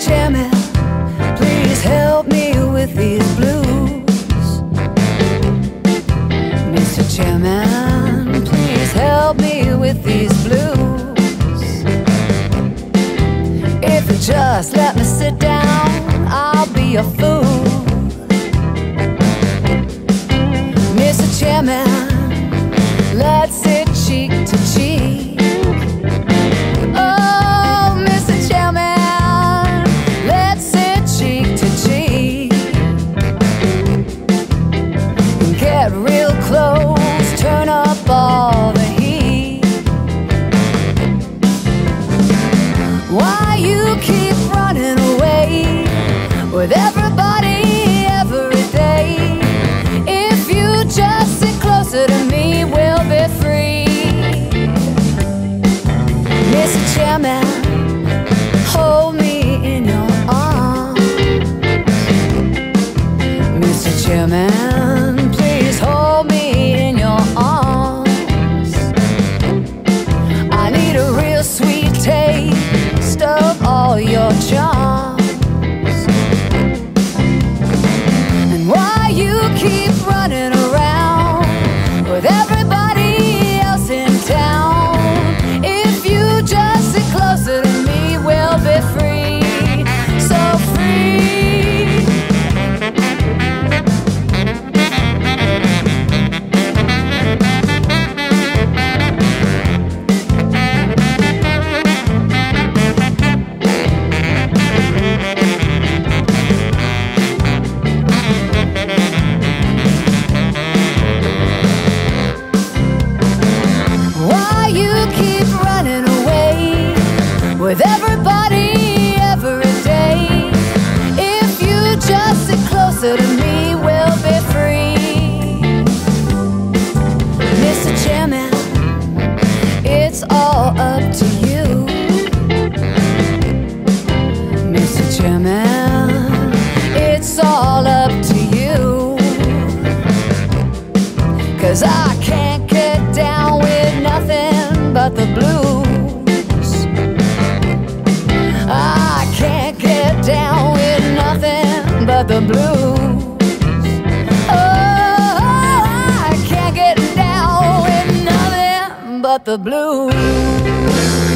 Chairman, please help me with these blues. Mr. Chairman, please help me with these blues. If you just let me sit down, I'll be a fool. Mr. Chairman, let's sit cheek to cheek. Oh, Mr. Chairman, let's sit cheek to cheek. Get real close, turn up all the heat. Why you keep running away with everybody every day? If you just sit closer to me, we'll be free. Mr. Chairman, hold me in your arms. Mr. Chairman, please hold me in your arms. I need a real sweet taste of all your charms. And why you keep running around with everybody else in town? Closer to me, we'll be free, so free. Why you keep running away with everybody, every day? If you just sit closer to me, we'll be free. Mr. Chairman, it's all up to you. Mr. Chairman, it's all up to you. 'Cause I can't get down with nothing but the blues. Down with nothing but the blues. Oh, I can't get down with nothing but the blues.